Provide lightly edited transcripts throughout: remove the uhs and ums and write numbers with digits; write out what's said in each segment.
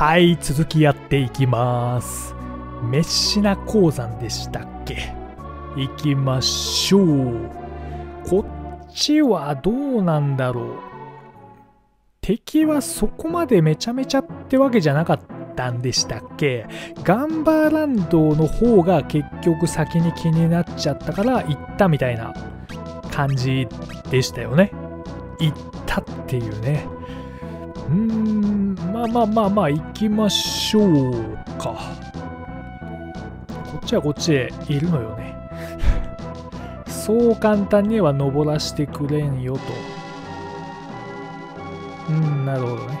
はい、続きやっていきます。メッシナ鉱山でしたっけ？行きましょう。こっちはどうなんだろう。敵はそこまでめちゃめちゃってわけじゃなかったんでしたっけ？ガンバーランドの方が結局先に気になっちゃったから行ったみたいな感じでしたよね。行ったっていうね。まあ行きましょうか。こっちはこっちでいるのよね。そう簡単には登らしてくれんよと。なるほどね。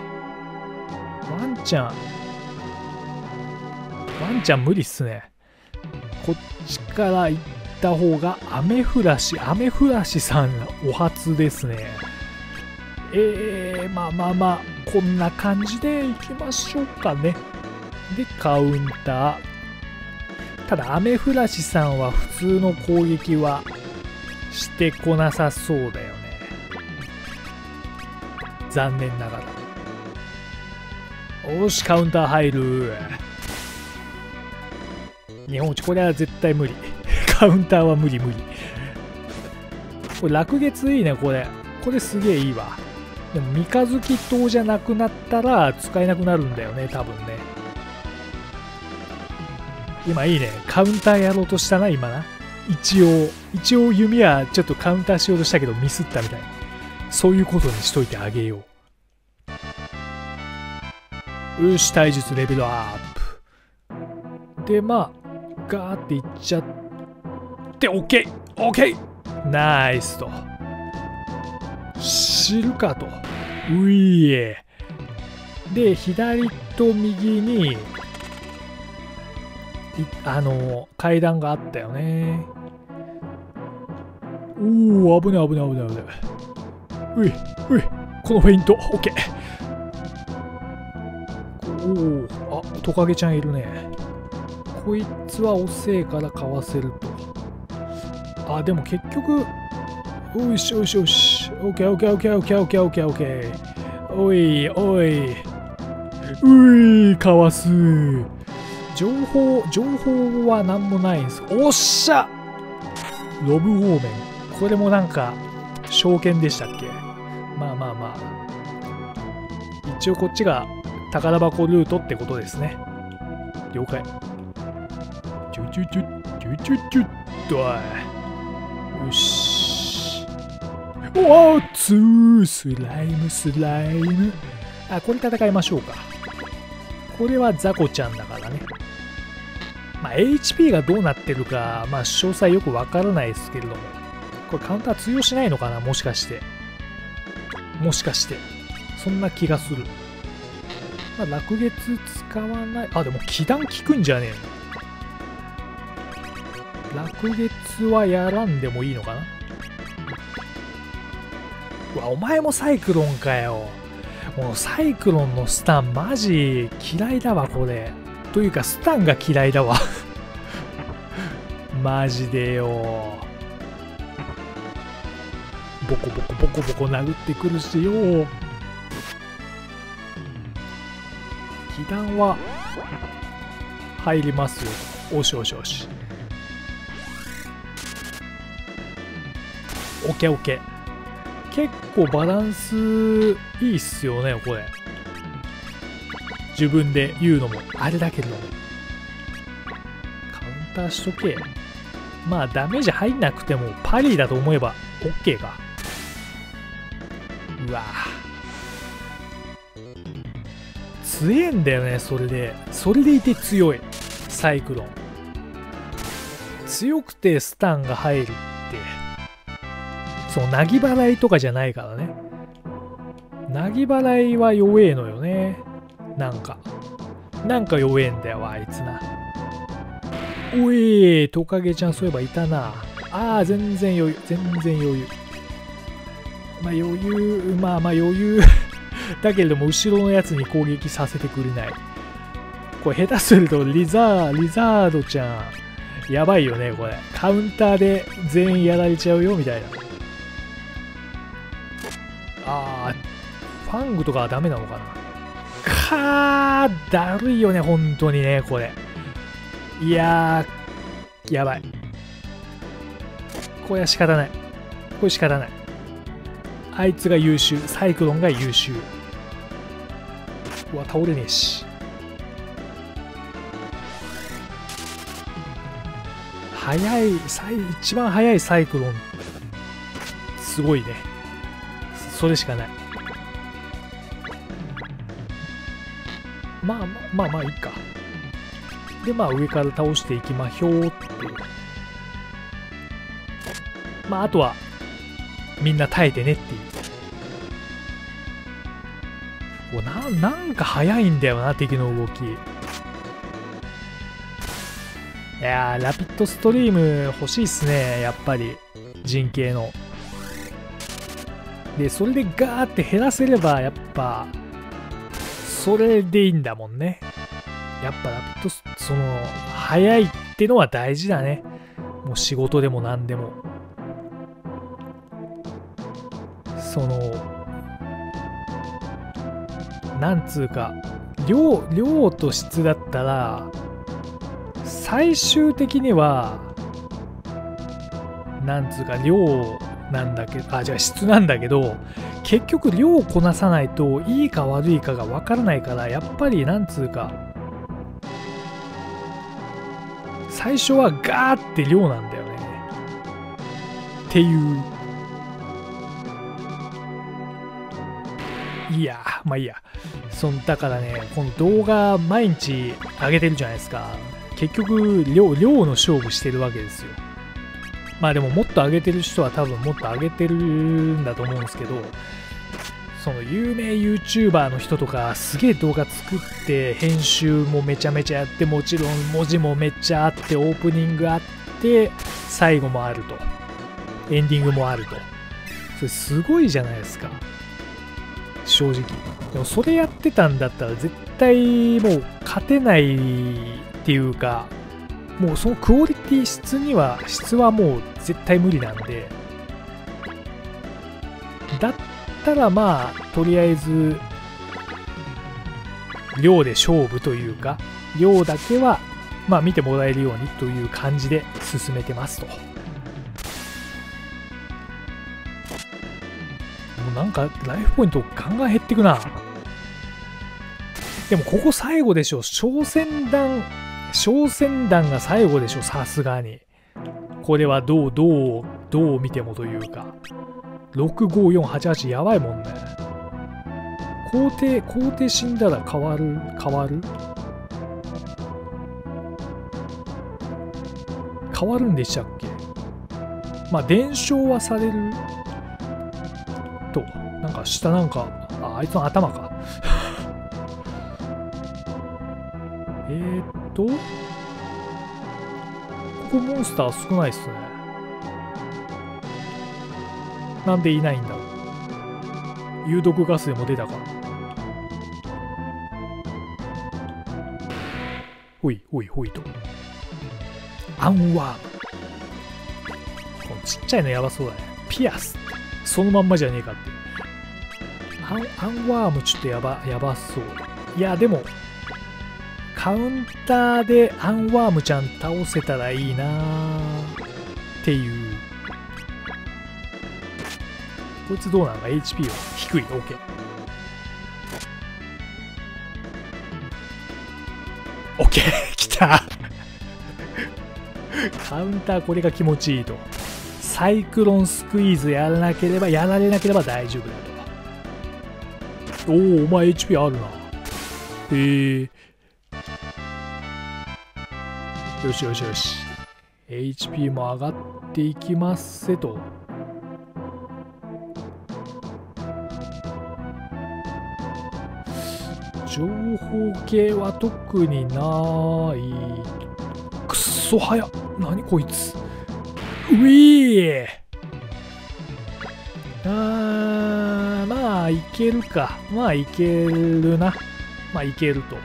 ワンちゃん無理っすね。こっちから行った方が雨降らしさんお初ですね。まあこんな感じで行きましょうかね。で、カウンター。ただ、雨降らしさんは普通の攻撃はしてこなさそうだよね。残念ながら。よし、カウンター入る。日本一、これは絶対無理。カウンターは無理。これ、落月いいね、これ。これすげえいいわ。でも三日月刀じゃなくなったら使えなくなるんだよね、多分ね。今いいね。カウンターやろうとしたな、今な。一応弓はちょっとカウンターしようとしたけどミスったみたいな。そういうことにしといてあげよう。よし、体術レベルアップ。で、まあ、ガーっていっちゃって、オッケーナイスと。知るかと。ういえ。で、左と右に、階段があったよね。おお、危ね。うい、このフェイント、オッケー。おお、あ、トカゲちゃんいるね。こいつは遅えからかわせると。あ、でも結局、よし。オッケー。おい、かわす。情報は何もないんです。おっしゃ！ロブ方面。これもなんか、証券でしたっけ？まあ。一応こっちが宝箱ルートってことですね。了解。ちゅっと。よし。おお！スライム。あ、これ戦いましょうか。これはザコちゃんだからね。まあ、HP がどうなってるか、まあ、詳細よくわからないですけれども、これカウンター通用しないのかな、もしかして。そんな気がする。まあ、落月使わない。あ、でも、気弾効くんじゃねえの。落月はやらんでもいいのかな。うわ、お前もサイクロンかよ。もうサイクロンのスタン、マジ嫌いだわ、これ。というか、スタンが嫌いだわ。マジでよ。ボコボコ殴ってくるしよ。被弾は入りますよ。おし。オッケー。結構バランスいいっすよね、これ。自分で言うのもあれだけど、カウンターしとけ。まあダメージ入んなくてもパリだと思えば OK か。うわ強えんだよね。それでいて強いサイクロン、強くてスタンが入るって、そのなぎ払いとかじゃないからね。なぎ払いは弱えのよね。なんか弱えんだよ、あいつな。おい、トカゲちゃん、そういえばいたな。あー、全然余裕。まあ余裕だけれども、後ろのやつに攻撃させてくれない。これ下手するとリザードちゃんやばいよね、これ。カウンターで全員やられちゃうよみたいな。あー、ファングとかはダメなのかな。やー、だるいよね、本当にね、これ。いやー、やばい。これは仕方ない。これ仕方ない。あいつが優秀。サイクロンが優秀。うわ、倒れねえし。速い、一番速いサイクロン。すごいね。それしかない。まあまあまあいいか。で、まあ上から倒していきまひょうって。まああとはみんな耐えてねっていう。なんか速いんだよな、敵の動き。いやー、ラピッドストリーム欲しいっすね、やっぱり陣形の。で、それでガーって減らせれば、やっぱそれでいいんだもんね。やっぱラピッドス、その速いってのは大事だね。もう仕事でも何でも。そのなんつうか、量と質だったら最終的にはなんつうか量なんだけど、あ、じゃあ質なんだけど、結局量をこなさないといいか悪いかが分からないから、やっぱりなんつうか最初はガーって量なんだよねっていう。いや、まあいいや。だからね、この動画毎日上げてるじゃないですか。結局、量の勝負してるわけですよ。まあでも、もっと上げてる人は多分もっと上げてるんだと思うんですけど、その有名 YouTuber の人とか、すげえ動画作って、編集もめちゃめちゃやって、もちろん文字もめっちゃあって、オープニングあって、最後もあると。エンディングもあると。それすごいじゃないですか。正直。でもそれやってたんだったら絶対もう勝てないっていうか、もうそのクオリティ、質はもう絶対無理なんで、だったらまあとりあえず量で勝負というか、量だけはまあ見てもらえるようにという感じで進めてますと。なんかライフポイントガンガン減ってくな。でもここ最後でしょ。商船団が最後でしょ、さすがに。これはどう見てもというか、65488やばいもんね。皇帝死んだら変わるんでしたっけ。まあ伝承はされると、なんか下なんか、あいつの頭か。ここモンスター少ないっすね。なんでいないんだろう。有毒ガスでも出たか。ほいほいほいと。アンワーム。このちっちゃいのやばそうだね。ピアス。そのまんまじゃねえかって。アンワームちょっとやばそう。いや、でも、カウンターでアンワームちゃん倒せたらいいなっていう。こいつどうなんだ ?HP は低い。OK。OK! きたカウンター、これが気持ちいいと。サイクロンスクイーズやられなければ大丈夫だと。おお、お前 HP あるな。へえ。よしよしよし。HP も上がっていきますせと。情報系は特にない。くっそ早っ。何こいつ。ウィー、まあいけるか。まあいけるな。まあいけると。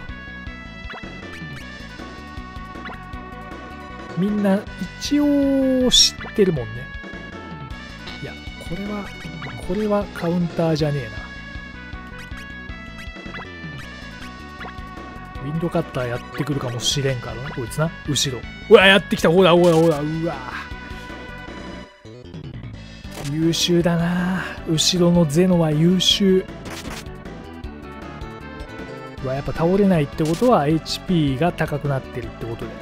みんな一応知ってるもんね。いや、これはカウンターじゃねえな。ウィンドカッターやってくるかもしれんからな、こいつな。後ろ。うわ、やってきた。ほら、ほら、ほら、うわ。優秀だな。後ろのゼノは優秀。うわ、やっぱ倒れないってことは HP が高くなってるってことだよ。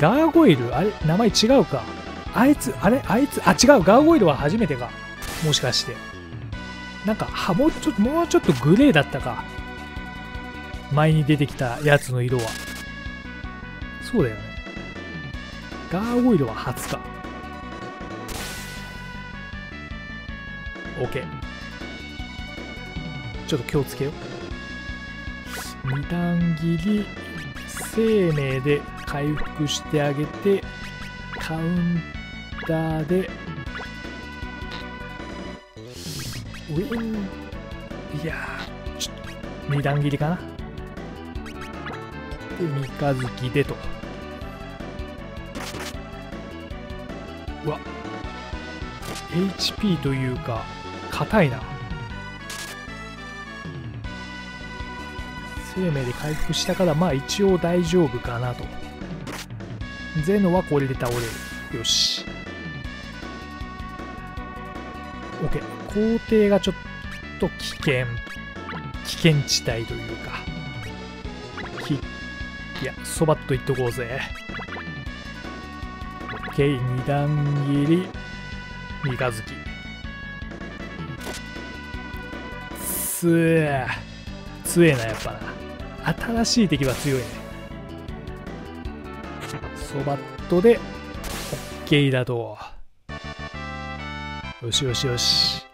ガーゴイル、あれ名前違うか。あいつ、あれあいつ、あ、違う。ガーゴイルは初めてか。もしかして。なんか、は、もうちょっとグレーだったか。前に出てきたやつの色は。そうだよね。ガーゴイルは初か。OK。ちょっと気をつけよう。二段切り、生命で回復してあげて、カウンターで、ウィン、いやー、ちょっと、二段切りかな。で、三日月でと。うわ、HP というか、硬いな。生命で回復したから、まあ一応大丈夫かなと。ゼノはこれで倒れる。よし。OK。皇帝がちょっと危険。危険地帯というか。いや、そばっといっとこうぜ。OK、二段切り、三日月。強えな、やっぱな。新しい敵は強いね。そばっとで、OK だと。よしよしよし。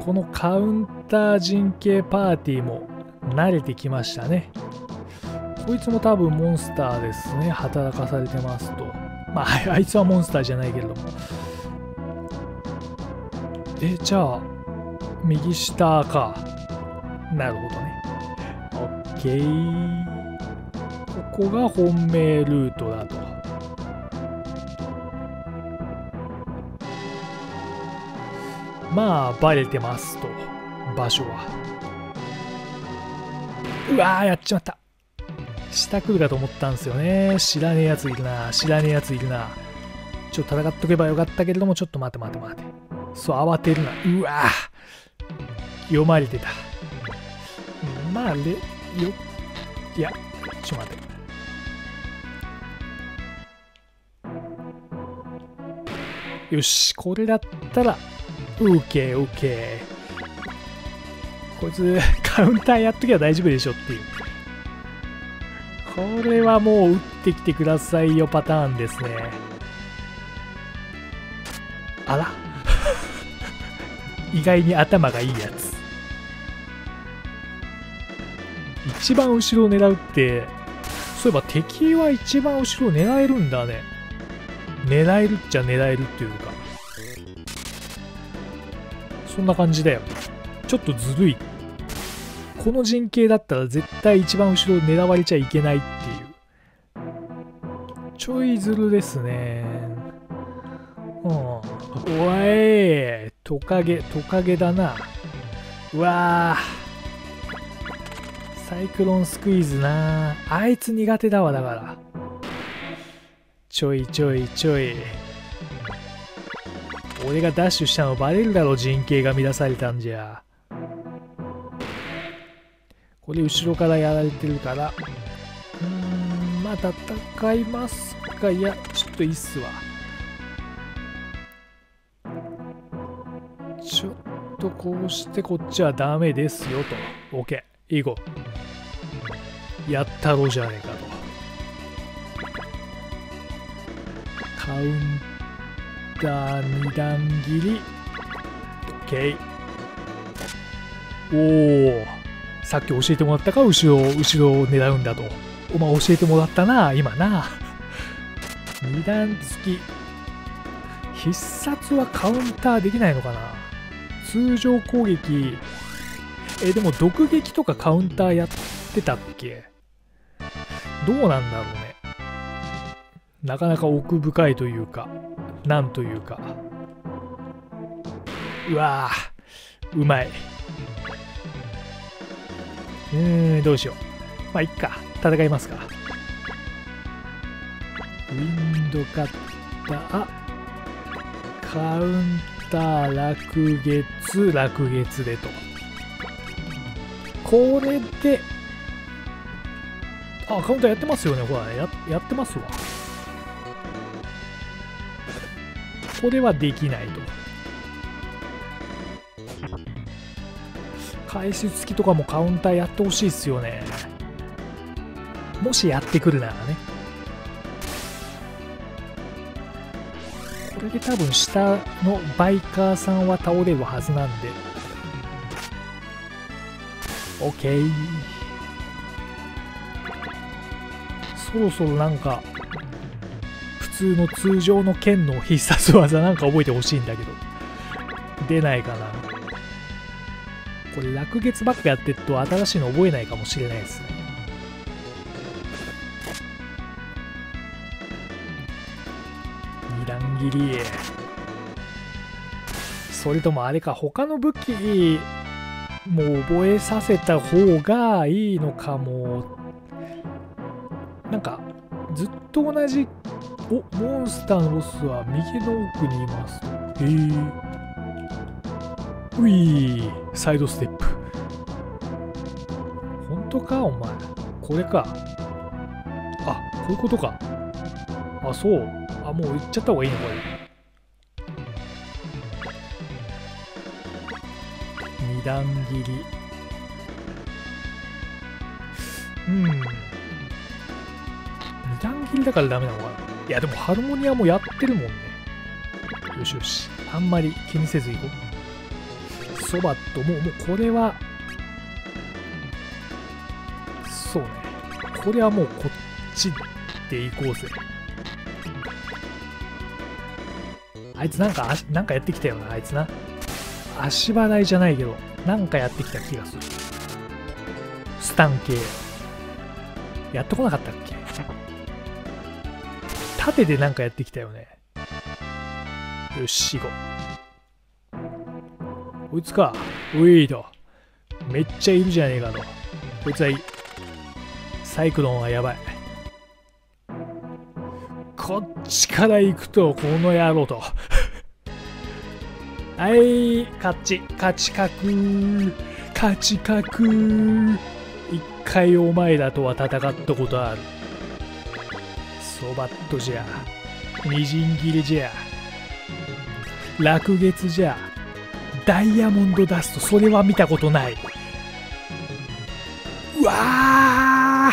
このカウンター陣形パーティーも慣れてきましたね。こいつも多分モンスターですね。働かされてますと。まあ、あいつはモンスターじゃないけれども。え、じゃあ、右下か。なるほどね。OK。ここが本命ルートだと。まあ、バレてますと。場所は。うわー、やっちまった。下来るかと思ったんですよね。知らねえやついるな。知らねえやついるな。ちょっと戦っとけばよかったけれども、ちょっと待て待て待て。そう、慌てるな。うわぁ。読まれてた。まあ、いや、ちょっと待て。よし、これだったら、OK、OK。こいつ、カウンターやっときゃ大丈夫でしょっていう。これはもう打ってきてくださいよパターンですね。あら意外に頭がいいやつ。一番後ろを狙うって、そういえば敵は一番後ろを狙えるんだね。狙えるっちゃ狙えるっていうか。そんな感じだよ。ちょっとずるい。この陣形だったら絶対一番後ろを狙われちゃいけないっていう。ちょいずるですね。うん。おいトカゲ、トカゲだな。うわぁ。サイクロンスクイーズな。あいつ苦手だわ、だから。ちょいちょいちょい。俺がダッシュしたのバレるだろ、陣形が乱されたんじゃ。これ後ろからやられてるから、まあ戦いますか。いや、ちょっといいっすわ。ちょっとこうしてこっちはダメですよと。OK、行こう。やったろじゃねえかと。カウンター二段切り。OK。おお。さっき教えてもらったか、後ろを狙うんだと。お前教えてもらったな、今な。二段付き。必殺はカウンターできないのかな。通常攻撃。でも毒撃とかカウンターやってたっけ。どうなんだろうね。なかなか奥深いというか、なんというか。うわぁ、うまい。どうしよう。まあいっか、戦いますか。ウィンドカッター、カウンター、落月、落月でと。これで、あ、カウンターやってますよね、ほら、やってますわ。これはできないと。返し付きとかもカウンターやってほしいっすよね。もしやってくるならね。これで多分下のバイカーさんは倒れるはずなんで。OK。そろそろなんか、普通の通常の剣の必殺技なんか覚えてほしいんだけど。出ないかな。これ落月ばっかやってると新しいの覚えないかもしれないですね。二段切り、それともあれか、他の武器も覚えさせた方がいいのかも。なんかずっと同じ。お、モンスターのボスは右の奥にいます。へえ、うぃ、サイドステップ。本当かお前。これか。あ、こういうことか。あ、そう。あ、もう行っちゃった方がいいのこれ。二段切り。二段切りだからダメなのかな。いや、でもハルモニアもやってるもんね。よしよし。あんまり気にせず行こう。そばともうこれはそうね、これはもうこっちで行こうぜ。あいつなんかやってきたよな。あいつな、足払いじゃないけどなんかやってきた気がする。スタン系やってこなかったっけ。縦でなんかやってきたよね。よし行こう。こいつか。ういと。めっちゃいるじゃねえかと。こいつはいい。サイクロンはやばい。こっちから行くと、この野郎と。はい、勝ち、勝ち確。勝ち確。一回お前らとは戦ったことある。そばっとじゃ。みじん切りじゃ。落月じゃ。ダイヤモンドダスト、それは見たことない。うわー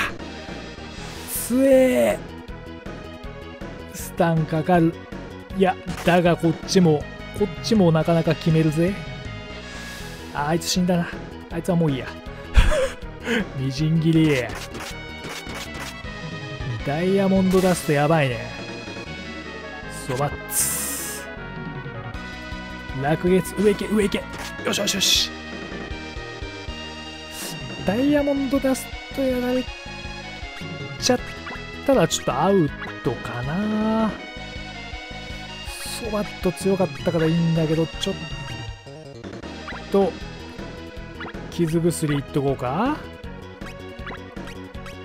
つえー、スタンかかる。いやだがこっちもなかなか決めるぜ。 あいつ死んだな。あいつはもういいや。みじん切り。ダイヤモンドダストやばいね。そばっつ、落月、上行け上行け。よしよしよし。ダイヤモンドダストやられちゃったらちょっとアウトかな。そばっと強かったからいいんだけど、ちょっと傷薬いっとこうか。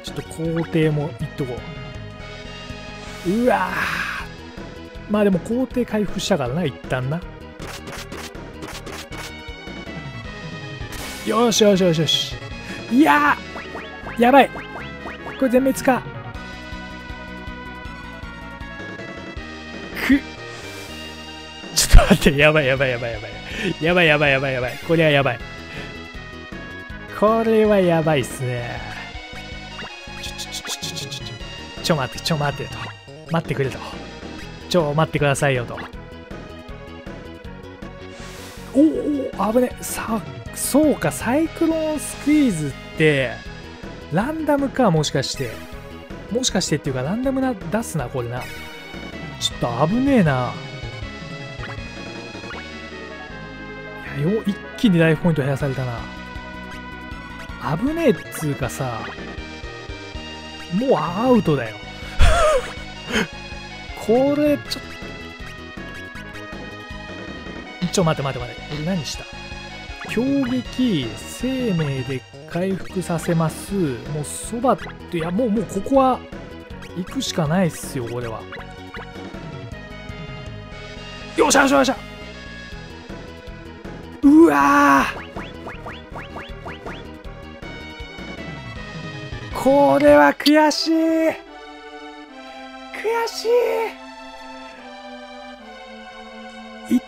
ちょっと皇帝もいっとこう。うわー、まあでも皇帝回復したからな、一旦な。よしよしよしよし。いやー、やばい。これ全滅か。くっ、ちょっと待って、やばいやばいやばいやばいやばいやばいやばいやばい。これはやばい。これはやばいっすね。ちょ待って、ちょ待ってと。待ってくれと。ちょ待ってくださいよと。おお、危ね。さあ、そうか、サイクロンスクイーズってランダムか。もしかしてっていうかランダムな出すなこれな。ちょっと危ねえな。いやよ、一気にライフポイント減らされたな。危ねえっつうかさ、もうアウトだよ。これちょ待って待って待って、俺何した。攻撃生命で回復させます。もうそばって、いやもうここは行くしかないっすよ。これはよっしゃよっしゃよっしゃ。うわー、これは悔しい、悔しい。一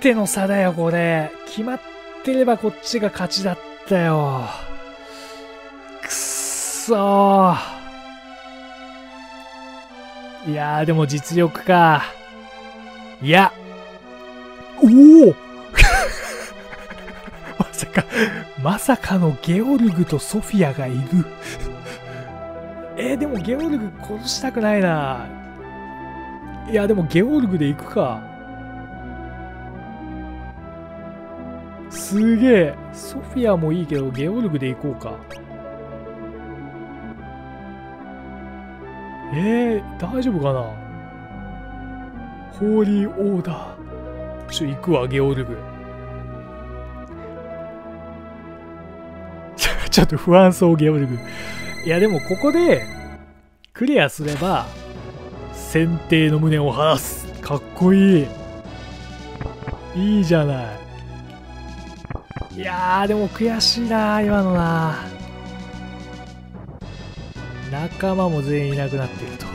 手の差だよこれ。決まってればこっちが勝ちだったよ。くっそー。いやーでも実力か。いや。おおまさか、まさかのゲオルグとソフィアがいるでもゲオルグ殺したくないな。いやでもゲオルグで行くか。すげえ。ソフィアもいいけどゲオルグで行こうか。大丈夫かな。ホーリーオーダー。行くわ、ゲオルグ。ちょっと不安そう、ゲオルグ。いや、でもここで、クリアすれば、先帝の胸を晴らす。かっこいい。いいじゃない。いやー、でも悔しいな、今のな。仲間も全員いなくなっていると。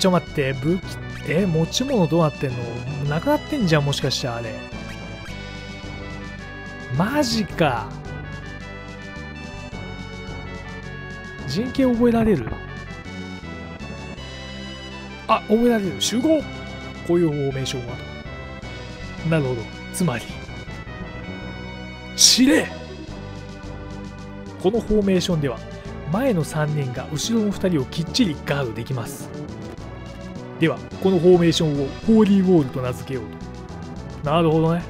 ちょ待って、武器持ち物どうなってんの。なくなってんじゃん、もしかしてあれ。マジか。陣形覚えられる。あ、覚えられる。集合。こういうフォーメーションは。なるほど。つまり司令。このフォーメーションでは前の3人が後ろの2人をきっちりガードできます。ではこのフォーメーションをホーリーウォールと名付けようと。なるほどね。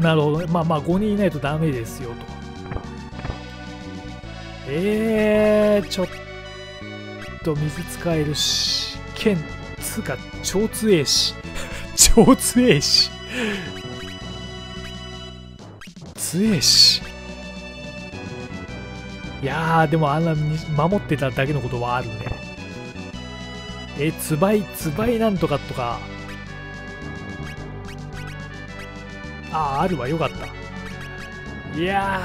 なるほどね。まあまあ5人いないとダメですよと。ちょっと水使えるし、剣つうか超強えし超強えし強えし。いやーでもあんな守ってただけのことはあるね。つばいつばいなんとかとか。ああ、あるわ。よかった。いや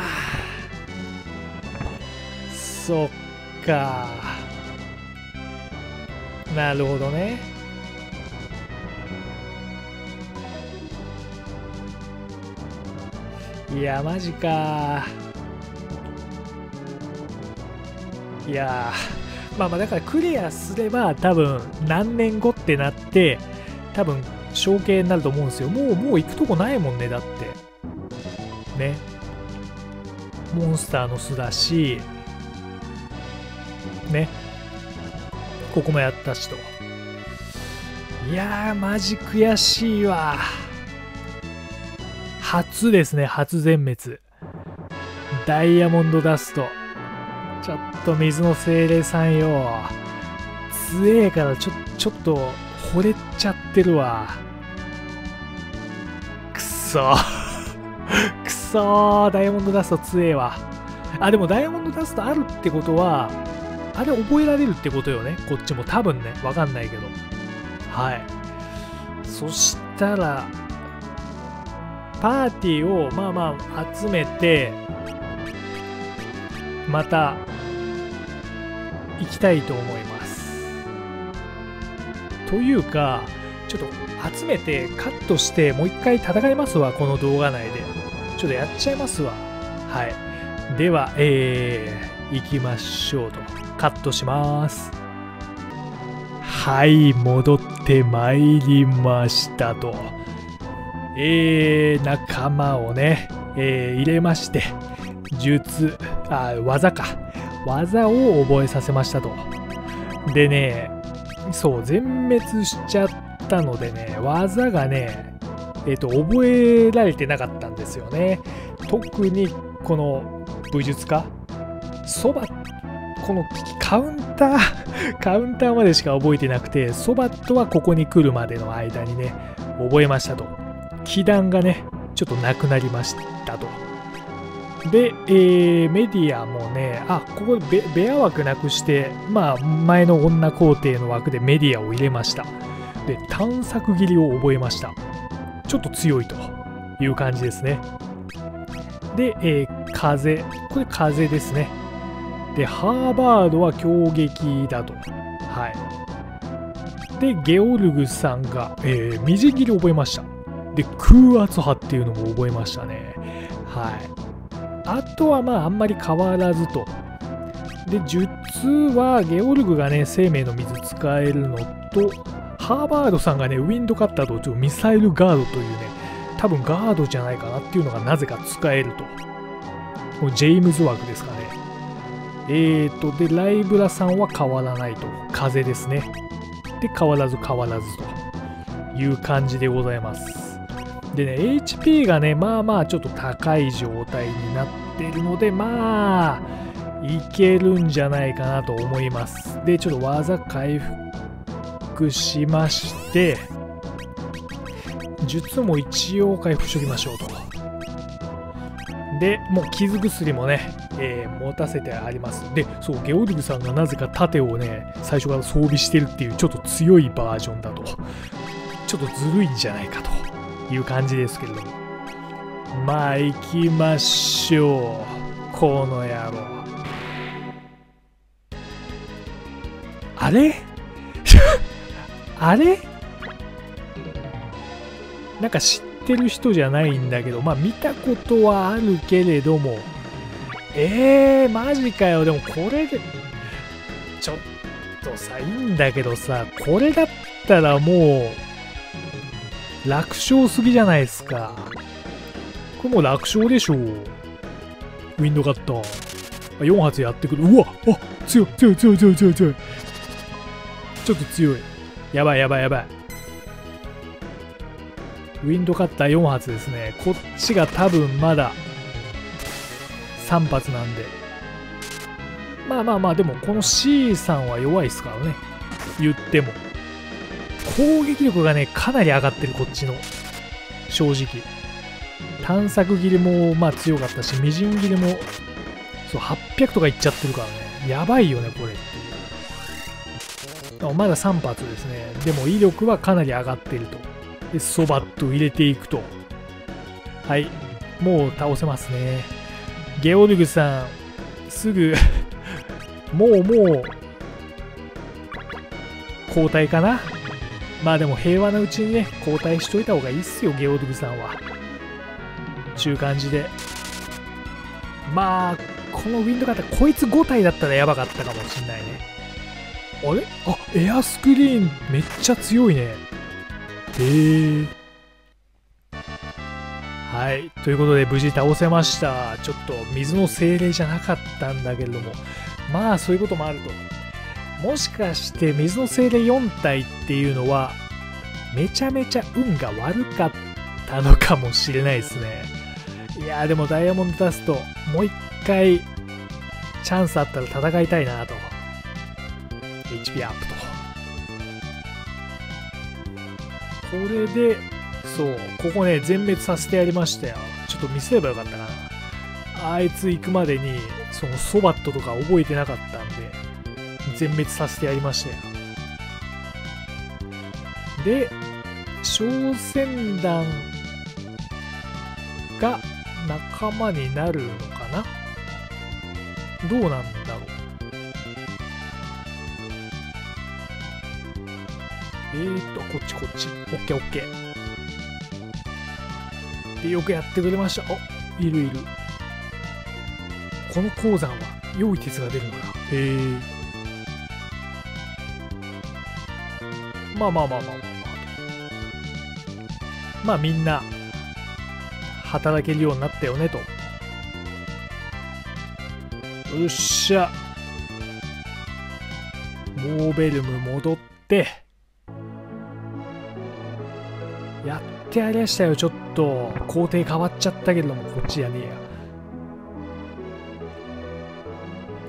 ーそっかー、なるほどね。いやマジか。いやまあまあだからクリアすれば多分何年後ってなって多分承継になると思うんですよ。もう行くとこないもんね。だってね、モンスターの巣だしね、ここもやったしと。いやーマジ悔しいわ。初ですね、初全滅。ダイヤモンドダスト。ちょっと水の精霊さんよ。強えからちょっと惚れちゃってるわ。くそくそ、ダイヤモンドダスト強えわ。あ、でもダイヤモンドダストあるってことは、あれ覚えられるってことよね。こっちも多分ね、わかんないけど。はい。そしたら、パーティーをまあまあ集めてまた行きたいと思います。というかちょっと集めてカットしてもう一回戦いますわ。この動画内でちょっとやっちゃいますわ。はい。では行きましょうと。カットします。はい、戻ってまいりましたと。仲間をね、入れまして、技を覚えさせましたと。でね、そう、全滅しちゃったのでね、技がね、覚えられてなかったんですよね。特に、この、武術家、そばこのカウンターまでしか覚えてなくて、そばとはここに来るまでの間にね、覚えましたと。気団がね、ちょっとなくなりましたと。で、メディアもね、あ、ここでベア枠なくして、まあ、前の女皇帝の枠でメディアを入れました。で、探索切りを覚えました。ちょっと強いという感じですね。で、風。これ風ですね。で、ハーバードは強撃だと。はい。で、ゲオルグさんが、みじん切りを覚えました。で、空圧波っていうのも覚えましたね。はい。あとはまああんまり変わらずと。で、術はゲオルグがね、生命の水使えるのと、ハーバードさんがね、ウィンドカッターとミサイルガードというね、多分ガードじゃないかなっていうのがなぜか使えると。ジェームズ枠ですかね。で、ライブラさんは変わらないと。風ですね。で、変わらずという感じでございます。でね、HP がね、まあまあちょっと高い状態になってるので、まあ、いけるんじゃないかなと思います。で、ちょっと技回復しまして、術も一応回復しときましょうと。で、もう傷薬もね、持たせてあります。で、そう、ゲオルグさんがなぜか盾をね、最初から装備してるっていう、ちょっと強いバージョンだと。ちょっとずるいんじゃないかと。いう感じですけれども、まあ行きましょう。この野郎、あれあれ、なんか知ってる人じゃないんだけど、まあ見たことはあるけれども、マジかよ。でもこれでちょっとさ、いいんだけどさ、これだったらもう楽勝すぎじゃないですか。これもう楽勝でしょう。ウィンドカッター。4発やってくる。うわあ、強い。ちょっと強い。やばい。ウィンドカッター4発ですね。こっちが多分まだ3発なんで。まあ、でもこの C さんは弱いですからね。言っても。攻撃力がね、かなり上がってる、こっちの。正直。探索切りも、まあ強かったし、みじん切りも、そう、800とかいっちゃってるからね。やばいよね、これっていう。まだ3発ですね。でも威力はかなり上がってると。で、そばっと入れていくと。はい。もう倒せますね。ゲオルグさん、すぐ、もう、交代かな。まあでも平和なうちにね、交代しといた方がいいっすよ、ゲオルグさんは。ちゅう感じで。まあ、このウィンドカッター、こいつ5体だったらやばかったかもしんないね。あれ、あ、エアスクリーン、めっちゃ強いね。はい、ということで無事倒せました。ちょっと水の精霊じゃなかったんだけれども、まあそういうこともあると。もしかして水の精霊4体っていうのはめちゃめちゃ運が悪かったのかもしれないですね。いやー、でもダイヤモンドダストもう一回チャンスあったら戦いたいなと。 HP アップと。これでそう、ここね、全滅させてやりましたよ。ちょっと見せればよかったかな。あいつ行くまでにそのソバットとか覚えてなかったんで全滅させてやりましたよ。で、小船団が仲間になるのかな？どうなんだろう。こっち。オッケー。で、よくやってくれました。あ、いる。この鉱山は良い鉄が出るのかな。まあみんな働けるようになったよねと。よっしゃ、モーベルム戻ってやってありましたよ。ちょっと工程変わっちゃったけれども、こっちやねえ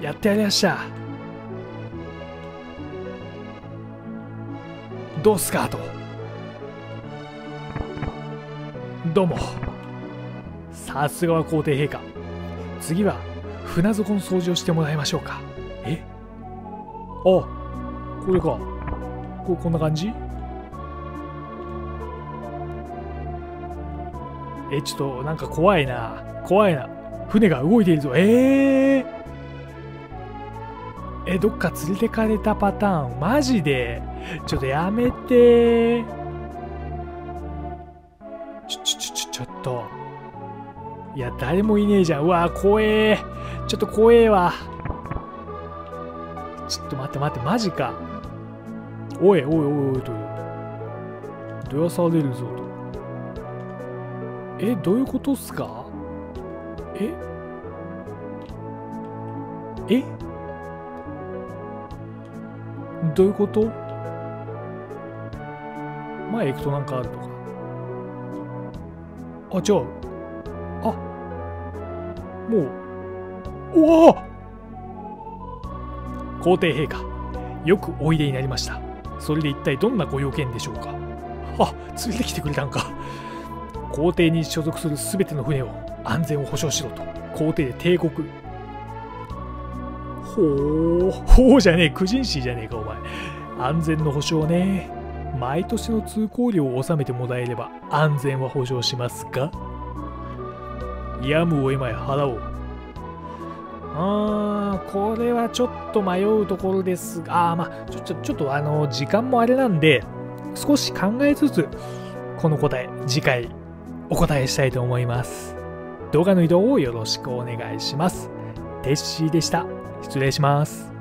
や。やってやりました。どうすかと。どうも。さすがは皇帝陛下。次は船底の掃除をしてもらいましょうか。え？あ、これか。こんな感じ？ちょっとなんか怖いな。怖いな。船が動いているぞ。どっか連れてかれたパターン。マジでちょっとやめてー。ちょっと。いや、誰もいねえじゃん。うわー、怖えー。ちょっと怖えわ。ちょっと待って、マジか。おいと。どやされるぞと。どういうことっすか？どういうこと？前行くとなんかあるのか。あ、違う。あ、もう。おお！皇帝陛下、よくおいでになりました。それで一体どんなご用件でしょうか？あ、連れてきてくれたんか。皇帝に所属するすべての船を安全を保証しろと。皇帝で帝国。ほうじゃねえ。クジンシーじゃねえかお前。安全の保証ね。毎年の通行料を納めてもらえれば安全は保証しますか。やむを得まい。払おう。これはちょっと迷うところですが、まあちょっと時間もあれなんで、少し考えつつこの答え次回お答えしたいと思います。動画の移動をよろしくお願いします。てっしーでした。失礼します。